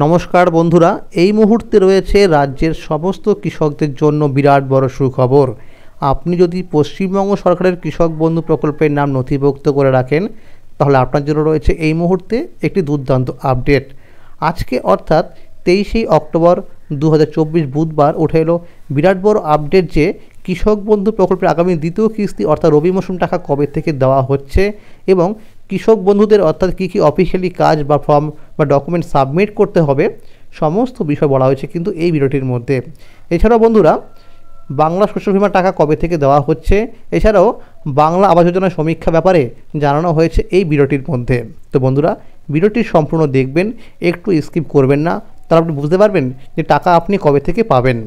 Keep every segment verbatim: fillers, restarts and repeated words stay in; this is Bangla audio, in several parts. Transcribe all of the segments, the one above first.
नमस्कार बंधुरा एई मुहूर्ते रयेछे राज्येर समस्त कृषकदेर जोन्नो बिराट बड़ो सुखबर। आपनि यदि पश्चिमबंग सरकारेर कृषक बंधु प्रकल्पेर नाम नथिभुक्त करे राखेन ताहले आपनार जोन्नो रयेछे एई मुहूर्ते एकटी दुर्दान्त आपडेट। आजके अर्थात तेईस अक्टोबर दो हज़ार चौबीस बुधवार उठे एलो बिराट बड़ आपडेट जे कृषक बंधु प्रकल्पे आगामी द्वितीय किस्ती अर्थात रबि मौसुम टाका कबे थेके देवा होच्छे एबं कृषक बंधुदेर अर्थात कि कि अफिसियाली काज बा फर्म बा डकुमेंट सबमिट करते होबे समस्त विषय बला होयेछे किन्तु एई भिडियोटिर मध्ये। एछाड़ाओ बंधुरा बांगला शस्य बीमा टाका कबे थेके देवा होच्छे एछाड़ाओ बांगला आवास योजना समीक्षा ब्यापारे जानानो होयेछे एई भिडियोटिर मध्ये। तो बंधुरा भिडियोटी सम्पूर्ण देखबेन, एकटू स्किप करबेन ना, ताहले आपनि बुझते पारबेन जे टाका आपनि कबे थेके पाबेन।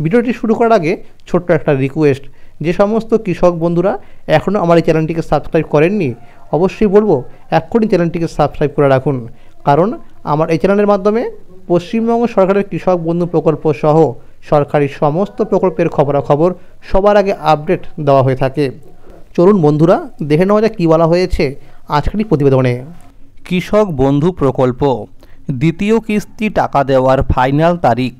भिडियोटी शुरू करार आगे छोट्ट एकटा रिक्वेस्ट, जे समस्त कृषक बंधुरा एखोनो आमार एई चैनलटिके सबसक्राइब करेननि अवश्य बोलबो एखोनी चैनलटिके सबसक्राइब करे राखुन, कारण आमार एई चैनलेर माध्यमे पश्चिमबंग सरकारेर कृषक बंधु प्रकल्प सह सरकारी समस्त प्रकल्पेर खबराखबर सबार आगे आपडेट देवा हये थाके। चलुन बंधुरा देखे नेওয়া যাক কি বলা হয়েছে আজকের প্রতিবেদনে। কৃষক বন্ধু প্রকল্প দ্বিতীয় কিস্তি টাকা দেওয়ার ফাইনাল তারিখ,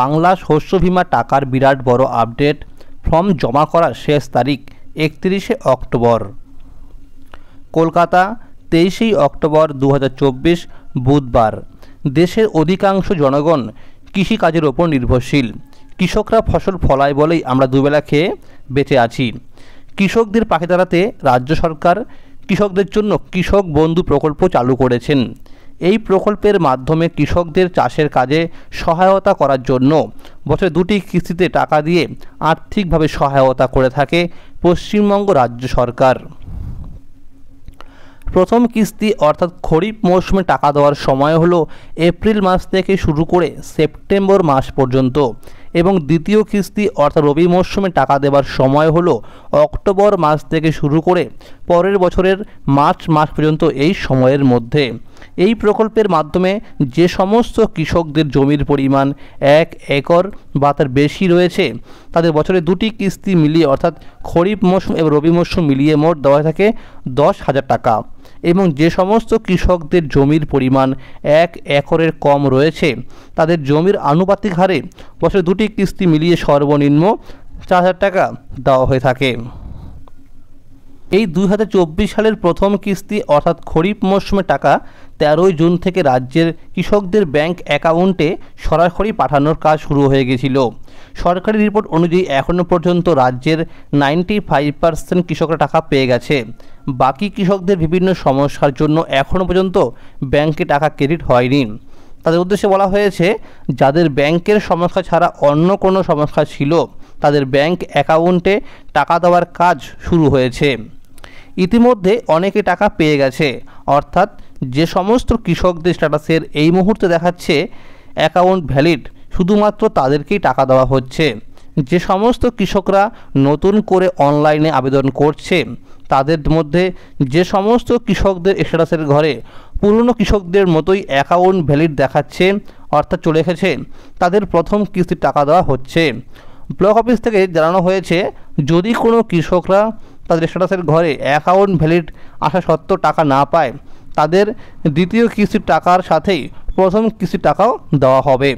বাংলা শস্য বীমা টাকার বিরাট বড় আপডেট, ফর্ম জমা করার শেষ তারিখ একত্রিশে অক্টোবর। কলকাতা তেইশে অক্টোবর দু হাজার চব্বিশ বুধবার। দেশের অধিকাংশ জনগণ কৃষিকাজের ওপর নির্ভরশীল। কৃষকরা ফসল ফলায় বলেই আমরা দুবেলা খেয়ে বেঁচে আছি। কৃষকদের পাশে দাঁড়াতে রাজ্য সরকার কৃষকদের জন্য কৃষক বন্ধু প্রকল্প চালু করেছেন। এই প্রকল্পের মাধ্যমে কৃষকদের চাষের কাজে সহায়তা করার জন্য বছরে দুটি কিস্তিতে টাকা দিয়ে আর্থিকভাবে সহায়তা করে থাকে পশ্চিমবঙ্গ রাজ্য সরকার। প্রথম কিস্তি অর্থাৎ খরিফ মৌসুমে টাকা দেওয়ার সময় হলো এপ্রিল মাস থেকে শুরু করে সেপ্টেম্বর মাস পর্যন্ত, এবং দ্বিতীয় কিস্তি অর্থাৎ রবি মৌসুমে টাকা দেওয়ার সময় হলো অক্টোবর মাস থেকে শুরু করে পরের বছরের মার্চ মাস পর্যন্ত এই সময়ের মধ্যে। এই প্রকল্পের মাধ্যমে যে সমস্ত কৃষকদের জমির পরিমাণ এক একর বা তার বেশি রয়েছে তাদের বছরে দুটি কিস্তি মিলিয়ে অর্থাৎ খরিফ মৌসুম এবং রবি মৌসুম মিলিয়ে মোট দেওয়া থাকে দশ হাজার টাকা, এবং যে সমস্ত কৃষকদের জমির পরিমাণ এক একরের কম রয়েছে তাদের জমির আনুপাতিক হারে বছরে দুটি কিস্তি মিলিয়ে সর্বনিম্ন চার হাজার টাকা দেওয়া হয়ে থাকে। এই দুই হাজার চব্বিশ সালের প্রথম কিস্তি অর্থাৎ খরিফ মৌসুমে টাকা তেরোই জুন থেকে রাজ্যের কৃষকদের ব্যাংক অ্যাকাউন্টে সরাসরি পাঠানোর কাজ শুরু হয়ে গেছিল। সরকারি রিপোর্ট অনুযায়ী এখনও পর্যন্ত রাজ্যের নাইনটি ফাইভ পার্সেন্ট কৃষকরা টাকা পেয়ে গেছে। বাকি কৃষকদের বিভিন্ন সমস্যার জন্য এখনও পর্যন্ত ব্যাংকে টাকা ক্রেডিট হয়নি। তাদের উদ্দেশ্যে বলা হয়েছে যাদের ব্যাংকের সমস্যা ছাড়া অন্য কোনো সমস্যা ছিল তাদের ব্যাংক অ্যাকাউন্টে টাকা দেওয়ার কাজ শুরু হয়েছে। ইতিমধ্যে অনেকে টাকা পেয়ে গেছে, অর্থাৎ যে সমস্ত কৃষকদের স্ট্যাটাসের এই মুহূর্তে দেখাচ্ছে অ্যাকাউন্ট ভ্যালিড শুধুমাত্র তাদেরকেই টাকা দেওয়া হচ্ছে। যে সমস্ত কৃষকরা নতুন করে অনলাইনে আবেদন করছে তাদের মধ্যে যে সমস্ত কৃষকদের স্ট্যাটাসের ঘরে পুরনো কৃষকদের মতোই অ্যাকাউন্ট ভ্যালিড দেখাচ্ছে অর্থাৎ চলে এসেছে তাদের প্রথম কিস্তির টাকা দেওয়া হচ্ছে। ব্লক অফিস থেকে জানানো হয়েছে যদি কোনো কৃষকরা তাদের স্ট্যাটাসের ঘরে অ্যাকাউন্ট ভ্যালিড আসা সত্ত্বেও টাকা না পায় তাদের দ্বিতীয় কিস্তির টাকার সাথেই প্রথম কিস্তির টাকাও দেওয়া হবে।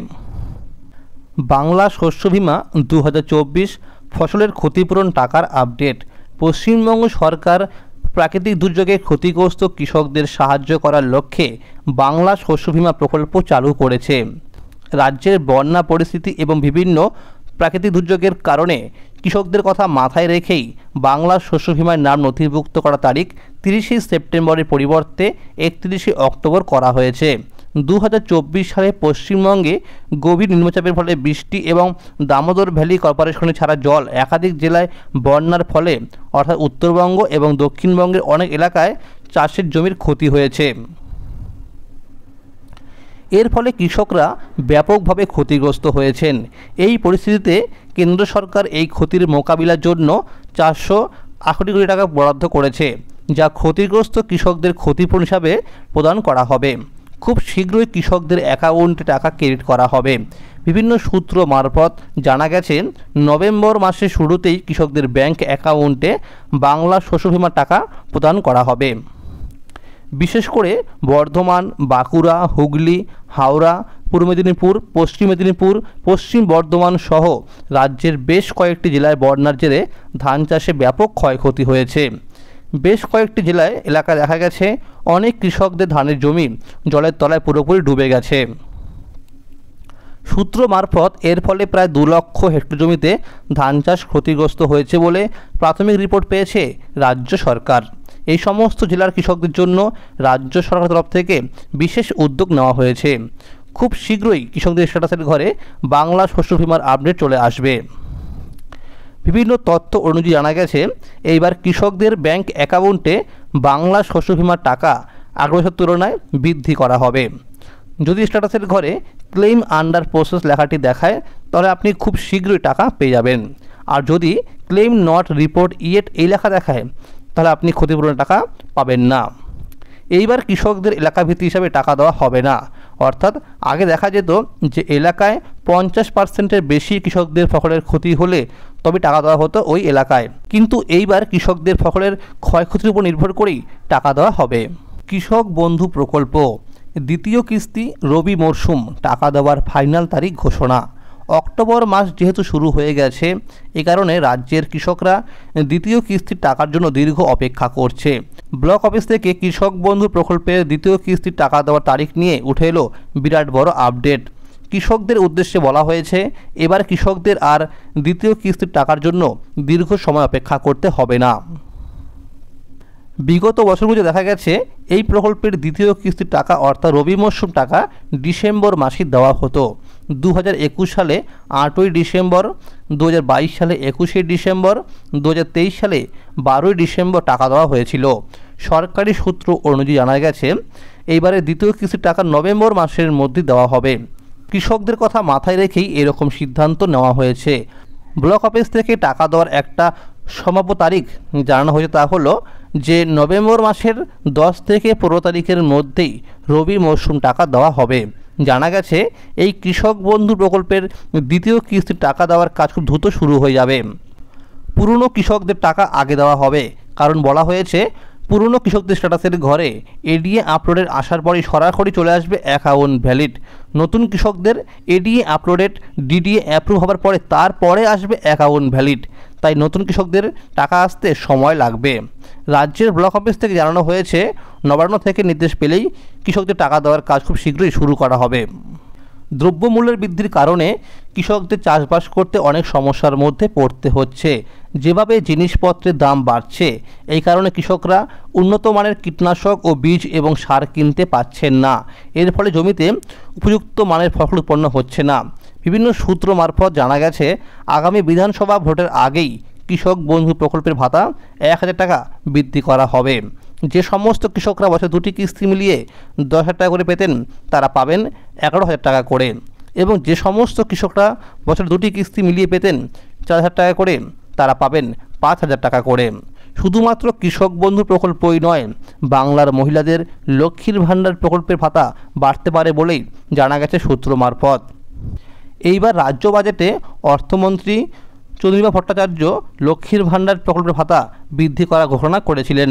বাংলা শস্য বীমা দু হাজার চব্বিশ ফসলের ক্ষতিপূরণ টাকার আপডেট। পশ্চিমবঙ্গ সরকার প্রাকৃতিক দুর্যোগে ক্ষতিগ্রস্ত কৃষকদের সাহায্য করার লক্ষ্যে বাংলা শস্য বীমা প্রকল্প চালু করেছে। রাজ্যের বন্যা পরিস্থিতি এবং বিভিন্ন প্রাকৃতিক দুর্যোগের কারণে কৃষকদের কথা মাথায় রেখেই বাংলা শস্য বীমার নাম নথিভুক্ত করা তারিখ তিরিশে সেপ্টেম্বরের পরিবর্তে একত্রিশে অক্টোবর করা হয়েছে। দু হাজার চব্বিশ সালে পশ্চিমবঙ্গে গভীর নিম্নচাপের ফলে বৃষ্টি এবং দামোদর ভ্যালি কর্পোরেশনে ছাড়া জল একাধিক জেলায় বন্যার ফলে অর্থাৎ উত্তরবঙ্গ এবং দক্ষিণবঙ্গের অনেক এলাকায় চাষের জমির ক্ষতি হয়েছে। এর ফলে কৃষকরা ব্যাপকভাবে ক্ষতিগ্রস্ত হয়েছেন। এই পরিস্থিতিতে কেন্দ্র সরকার এই ক্ষতির মোকাবিলার জন্য চারশো আশি কোটি টাকা বরাদ্দ করেছে, যা ক্ষতিগ্রস্ত কৃষকদের ক্ষতিপূরণ হিসাবে প্রদান করা হবে। খুব শীঘ্রই কৃষকদের অ্যাকাউন্টে টাকা ক্রেডিট করা হবে। বিভিন্ন সূত্র মারফত জানা গেছে নভেম্বর মাসের শুরুতেই কৃষকদের ব্যাংক অ্যাকাউন্টে বাংলা শস্য বীমা টাকা প্রদান করা হবে। বিশেষ করে বর্ধমান, বাঁকুড়া, হুগলি, हावड़ा, पूर्व मेदिनीपुर, पश्चिम मेदिनीपुर, पश्चिम बर्धमान सह राज्येर बेश कयेकटी जिलाय बन्यार जेरे धान चाषे व्यापक क्षयक्षति हयेछे। बेश कयेकटी जिलाय एलाका देखा गेছে अनेक कृषकদের ধানের জমি জলের তলায় পুরোপুরি ডুবে গেছে। सूत्र मार्फत एर फले प्राय दो लक्ष हेक्टर जमीते धान चाष क्षतिग्रस्त হয়েছে বলে प्राथमिक रिपोर्ट পেয়েছে राज्य सरकार। এই সমস্ত জেলার কৃষকদের জন্য राज्य सरकार तरफ থেকে বিশেষ উদ্যোগ নেওয়া হয়েছে। খুব শীঘ্রই কৃষকদের স্ট্যাটাসের ঘরে বাংলা শস্য বিমার আপডেট চলে আসবে। বিভিন্ন তথ্য অনুযায়ী জানা গেছে এইবার কৃষকদের ব্যাংক অ্যাকাউন্টে বাংলা শস্য বিমার টাকা আগের তুলনায় বৃদ্ধি করা হবে। যদি স্ট্যাটাসের ঘরে ক্লেম আন্ডার প্রসেস লেখাটি দেখায় তাহলে আপনি খুব শীঘ্রই টাকা পেয়ে যাবেন। আর যদি ক্লেম নট রিপোর্ট ইয়েট এই লেখা দেখায় তাহলে আপনি ক্ষতিপূরণ টাকা পাবেন না। এইবার কৃষকদের এলাকা ভিত্তিক হিসাবে টাকা দেওয়া হবে না। অর্থাৎ আগে দেখা যেত যে এলাকায় পঞ্চাশ পার্সেন্টের বেশি কৃষকদের ফসলের ক্ষতি হলে তবে টাকা দেওয়া হতো ওই এলাকায়, কিন্তু এইবার কৃষকদের ফসলের ক্ষয়ক্ষতির উপর নির্ভর করেই টাকা দেওয়া হবে। কৃষক বন্ধু প্রকল্প দ্বিতীয় কিস্তি রবি মরশুম টাকা দেওয়ার ফাইনাল তারিখ ঘোষণা। অক্টোবর মাস যেহেতু শুরু হয়ে গেছে এ কারণে রাজ্যের কৃষকরা দ্বিতীয় কিস্তির টাকার জন্য দীর্ঘ অপেক্ষা করছে। ব্লক অফিস থেকে কৃষক বন্ধু প্রকল্পের দ্বিতীয় কিস্তির টাকা দেওয়ার তারিখ নিয়ে উঠে এলো বিরাট বড় আপডেট। কৃষকদের উদ্দেশ্যে বলা হয়েছে এবার কৃষকদের আর দ্বিতীয় কিস্তির টাকার জন্য দীর্ঘ সময় অপেক্ষা করতে হবে না। বিগত বছরগুলিতে দেখা গেছে এই প্রকল্পের দ্বিতীয় কিস্তির টাকা অর্থাৎ রবি মরশুম টাকা ডিসেম্বর মাসে দেওয়া হতো। দু হাজার একুশ সালে আটই ডিসেম্বর, দু হাজার বাইশ সালে একুশে ডিসেম্বর, দু হাজার তেইশ সালে বারোই ডিসেম্বর টাকা দেওয়া হয়েছিল। সরকারি সূত্র অনুযায়ী জানা গেছে এইবারে দ্বিতীয় কিস্তির টাকা নভেম্বর মাসের মধ্যে দেওয়া হবে। কৃষকদের কথা মাথায় রেখেই এরকম সিদ্ধান্ত নেওয়া হয়েছে। ব্লক অফিস থেকে টাকা দেওয়ার একটা সম্ভাব্য তারিখ জানানো হয়েছে, তা হলো যে নভেম্বর মাসের দশ থেকে পনেরো তারিখের মধ্যেই রবি মরশুম টাকা দেওয়া হবে। জানা গেছে এই কৃষক বন্ধু প্রকল্পের দ্বিতীয় কিস্তির টাকা দেওয়ার কাজ খুব দ্রুত শুরু হয়ে যাবে। পুরনো কৃষকদের টাকা আগে দেওয়া হবে, কারণ বলা হয়েছে পুরনো কৃষকদের স্ট্যাটাসের ঘরে এডিএ আপলোডের আসার পরই সরাসরি চলে আসবে অ্যাকাউন্ট ভ্যালিড। নতুন কৃষকদের এডিএ আপলোডেড ডিডিএ অ্যাপ্রুভ হওয়ার পরে তারপরে আসবে অ্যাকাউন্ট ভ্যালিড, তাই নতুন কৃষকদের টাকা আসতে সময় লাগবে। রাজ্যের ব্লক অফিস থেকে জানানো হয়েছে নবান্ন থেকে নির্দেশ পেলেই কৃষকদের টাকা দেওয়ার কাজ খুব শীঘ্রই শুরু করা হবে। দ্রব্যমূল্যের বৃদ্ধির কারণে কৃষকদের চাষবাস করতে অনেক সমস্যার মধ্যে পড়তে হচ্ছে। যেভাবে জিনিসপত্রের দাম বাড়ছে এই কারণে কৃষকরা উন্নত মানের কীটনাশক ও বীজ এবং সার কিনতে পারছেন না। এর ফলে জমিতে উপযুক্ত মানের ফসল উৎপন্ন হচ্ছে না। বিভিন্ন সূত্র মারফত জানা গেছে আগামী বিধানসভা ভোটের আগেই কৃষক বন্ধু প্রকল্পের ভাতা এক হাজার টাকা বৃদ্ধি করা হবে। যে সমস্ত কৃষকরা বছরে দুটি কিস্তি মিলিয়ে দশ হাজার টাকা করে পেতেন তারা পাবেন এগারো হাজার টাকা করে, এবং যে সমস্ত কৃষকরা বছরে দুটি কিস্তি মিলিয়ে পেতেন চার হাজার টাকা করে তারা পাবেন পাঁচ হাজার টাকা করে। শুধুমাত্র কৃষক বন্ধু প্রকল্পই নয়, বাংলার মহিলাদের লক্ষ্মীর ভাণ্ডার প্রকল্পের ভাতা বাড়তে পারে বলেই জানা গেছে সূত্র মারফত। এইবার রাজ্য বাজেটে অর্থমন্ত্রী চৌধুরী ভট্টাচার্য লক্ষ্মীর ভাণ্ডার প্রকল্পের ভাতা বৃদ্ধি করার ঘোষণা করেছিলেন।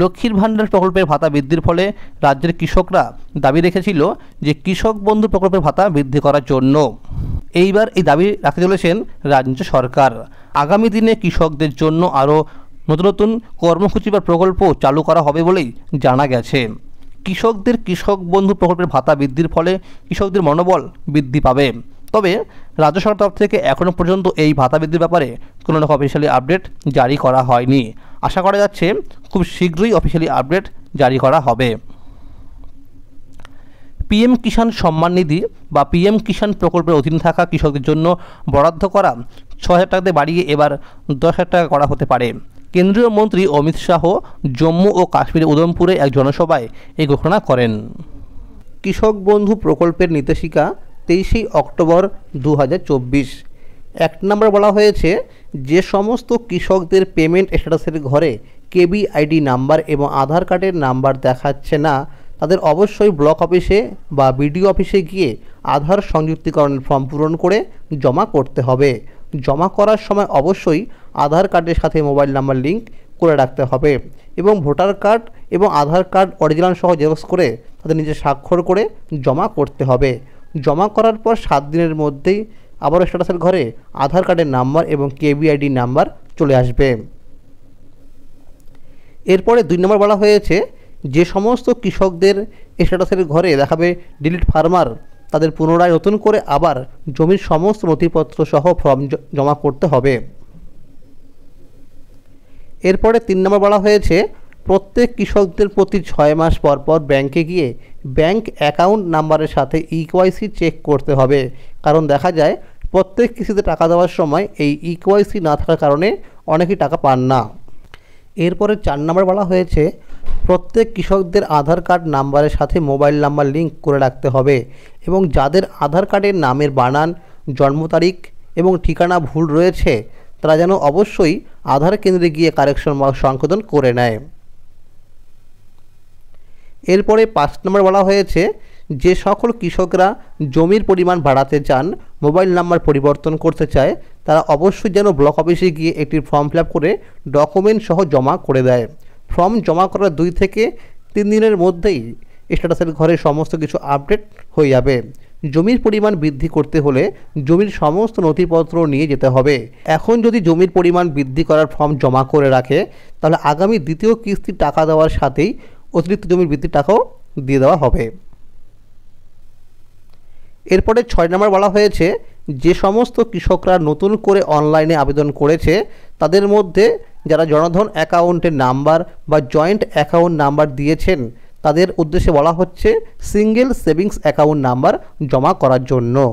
লক্ষ্মীর ভাণ্ডার প্রকল্পের ভাতা বৃদ্ধির ফলে রাজ্যের কৃষকরা দাবি রেখেছিল যে কৃষক বন্ধু প্রকল্পের ভাতা বৃদ্ধি করার জন্য। এইবার এই দাবি রাখতে চলেছেন রাজ্য সরকার। আগামী দিনে কৃষকদের জন্য আরও নতুন নতুন কর্মসূচি বা প্রকল্প চালু করা হবে বলেই জানা গেছে। কৃষকদের কৃষক বন্ধু প্রকল্পের ভাতা বৃদ্ধির ফলে কৃষকদের মনোবল বৃদ্ধি পাবে। তবে রাজ্য সরকার তরফ থেকে এখনও পর্যন্ত এই ভাতা বৃদ্ধির ব্যাপারে কোনো রকম অফিসিয়ালি আপডেট জারি করা হয়নি। আশা করা যাচ্ছে খুব শীঘ্রই অফিসিয়ালি আপডেট জারি করা হবে। পিএম কিষাণ সম্মান নিধি বা পিএম কিষাণ প্রকল্পের অধীনে থাকা কৃষকদের জন্য বরাদ্দ করা ছ হাজার টাকাতে বাড়িয়ে এবার দশ হাজার টাকা করা হতে পারে। কেন্দ্রীয় মন্ত্রী অমিত শাহ জম্মু ও কাশ্মীরের উধমপুরে এক জনসভায় এই ঘোষণা করেন। কৃষক বন্ধু প্রকল্পের নির্দেশিকা তেইশেই অক্টোবর দু হাজার চব্বিশ এক নম্বর বলা হয়েছে যে সমস্ত কৃষকদের পেমেন্ট স্ট্যাটাসের ঘরে কেবিআইডি নাম্বার এবং আধার কার্ডের নাম্বার দেখাচ্ছে না তাদের অবশ্যই ব্লক অফিসে বা বিডিও অফিসে গিয়ে আধার সংযুক্তিকরণের ফর্ম পূরণ করে জমা করতে হবে। জমা করার সময় অবশ্যই আধার কার্ডের সাথে মোবাইল নাম্বার লিঙ্ক করে রাখতে হবে এবং ভোটার কার্ড और आधार कार्ड ओरिजिनल सह जेरक्स करे तादेर निजे स्वाक्षर करे जमा करते हबे। जमा करार पर सात दिनेर मধ্যে आबारो स्टैटासेर घरे आधार कार्डेर नम्बर एवं केविआईडी नम्बर चले आसबे। एरपरे दुई नम्बर बला हयेछे जे समस्त कृषकदेर स्टैटासेर घरे देखाबे डिलीट फार्मार तादेर पुनराय नतुन करे आबार जमिर समस्त नथिपत्र सह फर्म जमा करते हबे। एरपरे तीन नम्बर बला हयेछे प्रत्येक कृषकदेर प्रति छय मास पर पर बैंके गिये बैंक अकाउंट नम्बरेर साथे इकेवाईसी चेक करते हबे, कारण देखा जाए प्रत्येक किस्तिते टाका देवार समय एई इकेवाईसी ना थाकार कारणे अनेकेई टाका पान ना। एरपरे चार नम्बर बला हयेछे प्रत्येक कृषकदेर आधार कार्ड नम्बरेर साथे मोबाइल नम्बर लिंक करे राखते हबे एबं जादेर आधार कार्डेर नामेर बानान जन्म तारिख एबं ठिकाना भूल रयेछे तारा जेन अवश्यई आधार केंद्रे गिये कारेक्शन बा संशोधन करे नेय। एरपरे पाँच नम्बर बला हयेछे जे सकल कृषकरा जमिर परिमाण बाड़ाते चान मोबाइल नम्बर परिवर्तन करते चाय तारा अवश्य जेन ब्लक अफिसे गिये एकटी फर्म फिल आप करे डकुमेंट सह जमा करे देय। फर्म जमा करार दुई थेके तीन दिनेर मध्येई स्टैटासेर घरे समस्त किछु आपडेट हये जाबे। जमिर परिमाण बृद्धि करते होले जमिर समस्त नथिपत्र निये जेते हबे। एखन जोदि जमिर परिमाण बृद्धि करार फर्म जमा करे राखे ताहले आगामी द्वितीय किस्ति टाका देवार साथेई अतिरिक्त जमिर बृद्धिर टाकाओ दिए देवा हबे। एरपरे छय नम्बर बला हयेछे जे समस्त कृषकरा नतून करे अनलाइने आवेदन करेछे तादेर मध्ये जारा जनधन अ্যাকাউন্টের नम्बर बा जॉइंट अ্যাকাউন্ট नम्बर दिएछेन तादेर उद्देश्य बला हच्छे सिंगल सेविंग्स अ্যাকাউন্ট नम्बर जमा करार जोन्नो।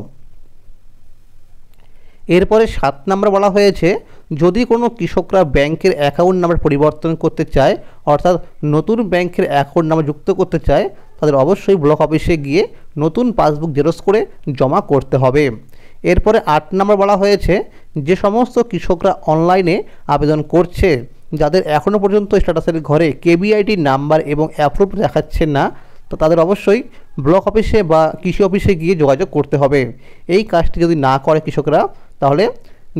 एरपरे सात नम्बर बला हयेछे यदि कोनो कृषकरा बैंकेर अ্যাকাউন্ট नम्बर परिवर्तन करते चाय अर्थात नतून बैंकेर अ্যাকাউন্ট नम्बर जुक्त करते चाय तादेर अवश्यई ब्लक अफिसे गिये नतून पासबुक जेरक्स करे जमा करते हबे। एरपरे आठ नम्बर बला हयेछे जे समस्त कृषकरा अनलाइने आवेदन करछे जादेर एखोनो पर्यन्त स्टैटासेर घरे केविआईडी नम्बर एबं अ্যাপ্রুভ देखाচ্ছে ना तो तादेर अवश्यई ब्लक अफिसे बा कृषि अफिसे गिये जोगाजोग करते हबे। एई काजटी जदि ना करे कृषकरा ताहले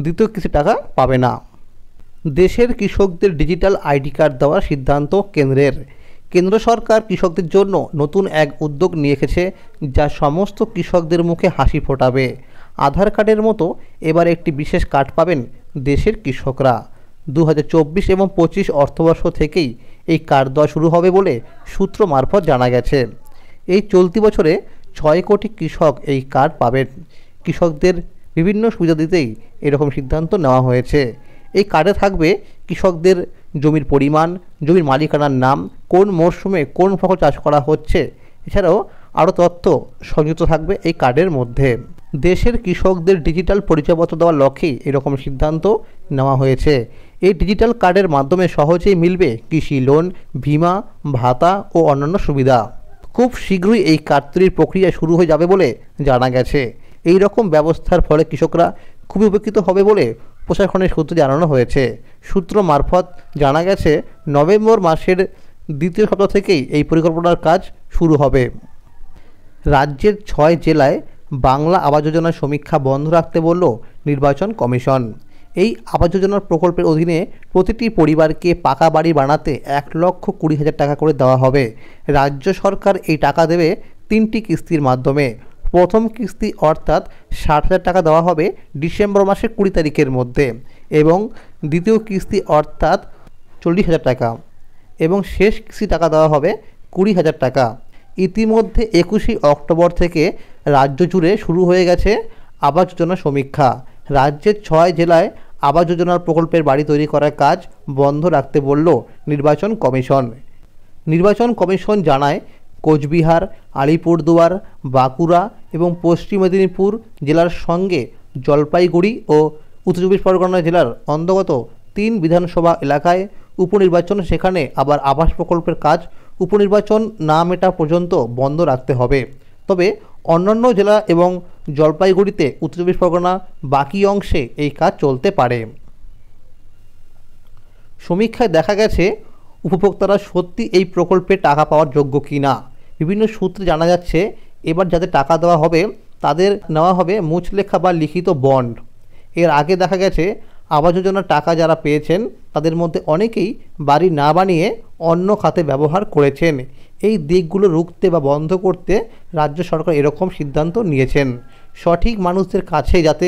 দ্বিতীয় কিস্তির টাকা পাবে না। দেশের কৃষকদের ডিজিটাল আইডি কার্ড দেওয়ার সিদ্ধান্ত কেন্দ্রের। কেন্দ্র সরকার কৃষকদের জন্য নতুন এক উদ্যোগ নিয়ে এসেছে যা সমস্ত কৃষকদের মুখে হাসি ফোটাবে। আধার কার্ডের মতো এবার একটি বিশেষ কার্ড পাবেন দেশের কৃষকরা। দু হাজার চব্বিশ এবং পঁচিশ অর্থবর্ষ থেকেই এই কার্ড দেওয়া শুরু হবে বলে সূত্র মারফত জানা গেছে। এই চলতি বছরে ছয় কোটি কৃষক এই কার্ড পাবেন। কৃষকদের विभिन्न सुविधा दीते ही एरकम सिद्धांत नेওয়া হয়েছে। এই কার্ডে থাকবে কৃষকদের জমির পরিমাণ, জমির মালিকানার নাম, কোন মরশুমে কোন ফসল চাষ করা হচ্ছে, এছাড়াও আরও তথ্য সংযুক্ত থাকবে এই কার্ডের মধ্যে। দেশের কৃষকদের ডিজিটাল পরিচয়পত্র দেওয়ার লক্ষ্যে এরকম সিদ্ধান্ত নেওয়া হয়েছে। এই ডিজিটাল কার্ডের মাধ্যমে সহজেই মিলবে কৃষি লোন, বিমা, ভাতা ও অন্যান্য সুবিধা। খুব শীঘ্রই এই কার্ড তৈরির প্রক্রিয়া শুরু হয়ে যাবে বলে জানা গেছে। এই রকম ব্যবস্থার ফলে কৃষকরা খুবই উপকৃত হবে বলে প্রশাসনের সূত্রে জানানো হয়েছে। সূত্র মারফত জানা গেছে নভেম্বর মাসের দ্বিতীয় সপ্তাহ থেকেই এই পরিকল্পনার কাজ শুরু হবে। রাজ্যের ছয় জেলায় বাংলা আবাস যোজনার সমীক্ষা বন্ধ রাখতে বলল নির্বাচন কমিশন। এই আবাস যোজনার প্রকল্পের অধীনে প্রতিটি পরিবারকে পাকা বাড়ি বানাতে এক লক্ষ কুড়ি হাজার টাকা করে দেওয়া হবে। রাজ্য সরকার এই টাকা দেবে তিনটি কিস্তির মাধ্যমে। प्रथम किस्ती अर्थात ষাট हज़ार टाका देवा होबे डिसेम्बर मासे कुड़ी तारिखेर मध्य एवं द्वितीय किस्ती अर्थात चल्लिस हज़ार टाका एवं शेष किस्ती टाका देवा होबे कुड़ी हज़ार टाका। इतिमध्ये एकुशी अक्टोबर थेके राज्य जुड़े शुरू हो गेछे आवास योजना समीक्षा। राज्य छय जिलाय आवास योजना प्रकल्पेर बाड़ी तैरि करार काज बंध राखते बोल्लो निर्वाचन कमिशन। निर्वाचन कमिशन जानाय কোচবিহার, আলিপুরদুয়ার, বাঁকুড়া এবং পশ্চিম মেদিনীপুর জেলার সঙ্গে জলপাইগুড়ি ও উত্তর চব্বিশ পরগনা জেলার অন্তর্গত তিন বিধানসভা এলাকায় উপনির্বাচন, সেখানে আবার আবাস প্রকল্পের কাজ উপনির্বাচন না মেটা পর্যন্ত বন্ধ রাখতে হবে। তবে অন্যান্য জেলা এবং জলপাইগুড়িতে, উত্তর চব্বিশ পরগনা বাকি অংশে এই কাজ চলতে পারে। সমীক্ষায় দেখা গেছে উপভোক্তারা সত্যি এই প্রকল্পে টাকা পাওয়ার যোগ্য কিনা। বিভিন্ন সূত্রে জানা যাচ্ছে এবার যাদের টাকা দেওয়া হবে তাদের নেওয়া হবে মুচলেখা বা লিখিত বন্ড। এর আগে দেখা গেছে আবাস যোজনার টাকা যারা পেয়েছেন তাদের মধ্যে অনেকেই বাড়ি না বানিয়ে अन्य खाते व्यवहार करेছেন। এই দিকগুলো রুখতে বা বন্ধ করতে রাজ্য সরকার এরকম সিদ্ধান্ত নিয়েছেন। সঠিক মানুষদের কাছে যাতে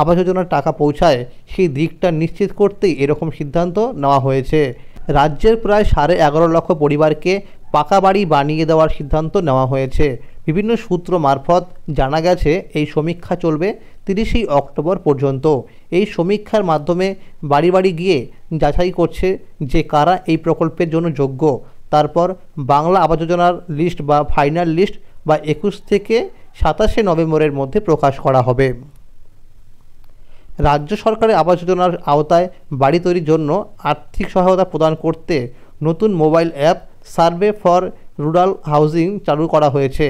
আবাস যোজনার টাকা পৌঁছায় সেই দিকটা নিশ্চিত করতেই এরকম সিদ্ধান্ত নেওয়া হয়েছে। রাজ্যের প্রায় সাড়ে এগারো লক্ষ পরিবারকে পাকা বাড়ি বানিয়ে দেওয়ার সিদ্ধান্ত নেওয়া হয়েছে। বিভিন্ন সূত্র মারফত জানা গেছে এই সমীক্ষা চলবে তিরিশই অক্টোবর পর্যন্ত। এই সমীক্ষার মাধ্যমে বাড়ি বাড়ি গিয়ে যাচাই করছে যে কারা এই প্রকল্পের জন্য যোগ্য। তারপর বাংলা আবাস যোজনার লিস্ট বা ফাইনাল লিস্ট বা একুশ থেকে সাতাশে নভেম্বরের মধ্যে প্রকাশ করা হবে। রাজ্য সরকারের আবাস যোজনার আওতায় বাড়ি তৈরির জন্য আর্থিক সহায়তা প্রদান করতে নতুন mobile app survey for rural housing চালু করা হয়েছে।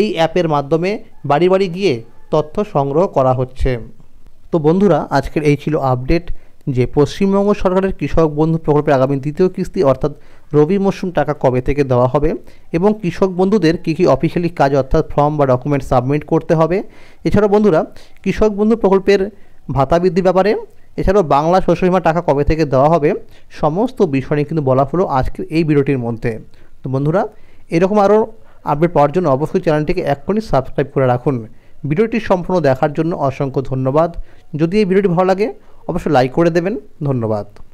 এই অ্যাপের মাধ্যমে বাড়ি বাড়ি গিয়ে তথ্য সংগ্রহ করা হচ্ছে। তো বন্ধুরা, আজকের এই ছিল আপডেট যে পশ্চিমবঙ্গ সরকারের কৃষক বন্ধু প্রকল্পের আগামী দ্বিতীয় কিস্তি অর্থাৎ রবি মৌসুম টাকা কবে থেকে দেওয়া হবে এবং কৃষক বন্ধুদের কী কী অফিসিয়ালি কাজ অর্থাৎ ফর্ম বা ডকুমেন্ট সাবমিট করতে হবে। এছাড়া বন্ধুরা, কৃষক বন্ধু প্রকল্পের ভাতা বৃদ্ধির ব্যাপারে, এছাড়াও বাংলা শস্য বিমা টাকা কবে থেকে দেওয়া হবে, সমস্ত বিষয় নিয়ে কিন্তু বলা হলো আজকের এই ভিডিওটির মধ্যে। তো বন্ধুরা, এরকম আরও আপডেট পাওয়ার জন্য অবশ্যই চ্যানেলটিকে এক্ষুনি সাবস্ক্রাইব করে রাখুন। ভিডিওটি সম্পূর্ণ দেখার জন্য অসংখ্য ধন্যবাদ। যদি এই ভিডিওটি ভালো লাগে অবশ্যই লাইক করে দেবেন। ধন্যবাদ।